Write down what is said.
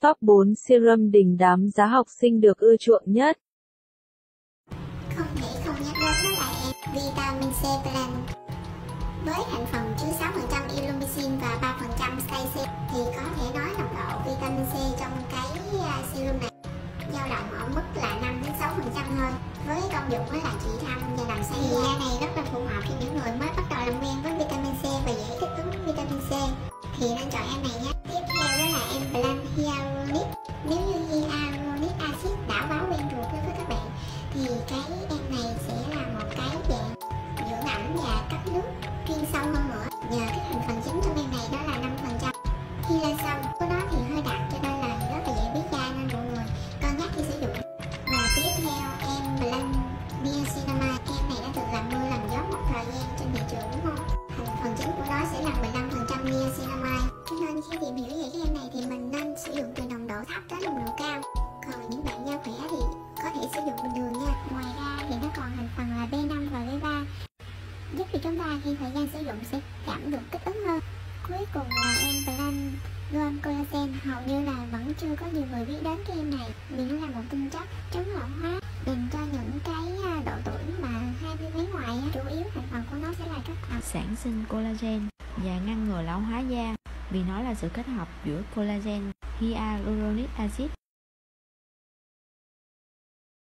Top 4 serum đình đám giá học sinh được ưa chuộng nhất. Không thể không nhắc đến nó là Vitamin C Plant. Với thành phần chứa 6% illumicin và 3% stacin thì có thể nói nồng độ vitamin C trong cái serum này dao động ở mức là 5-6% thôi. Với công dụng đó là trị thâm và làm say. Thì da này rất là phù hợp cho những người mới bắt đầu làm quen với vitamin C và dễ thích ứng với vitamin C thì nên chọn em này nhé. Tiếp theo đó là em Plant Hyaluronic. Nếu như hyaluronic acid đã quá quen thuộc đối với các bạn thì cái em này sẽ là một cái dạng dưỡng ẩm và cấp nước chuyên sâu hơn nữa. Nhờ cái thành phần chính trong em này đó là 5% hyaluronic của nó thì hơi đặc cho nên là rất là dễ biết da nên mọi người cân nhắc khi sử dụng. Và tiếp theo em Plant Niacinamide. Em này đã được làm mưa làm gió một thời gian trên thị trường đúng không? Thành phần chính của nó sẽ là 15% niacinamide. Cho nên khi tìm hiểu về cái em này thì mình nên sử dụng từ nồng độ thấp tới nồng độ cao. Còn những bạn da khỏe thì có thể sử dụng bình thường nha. Ngoài ra thì nó còn thành phần là B5 và B3 giúp cho chúng ta khi thời gian sử dụng sẽ cảm được kích ứng hơn. Cuối cùng là em Plant Loam Collagen. Hầu như là vẫn chưa có nhiều người biết đến cái em này vì nó là một tinh chất chống lão hóa dành cho những cái độ tuổi mà 20 mấy ngoài. Chủ yếu thành phần của nó sẽ là các hoạt sản sinh collagen và ngăn ngừa lão hóa da vì nó là sự kết hợp giữa collagen, hyaluronic acid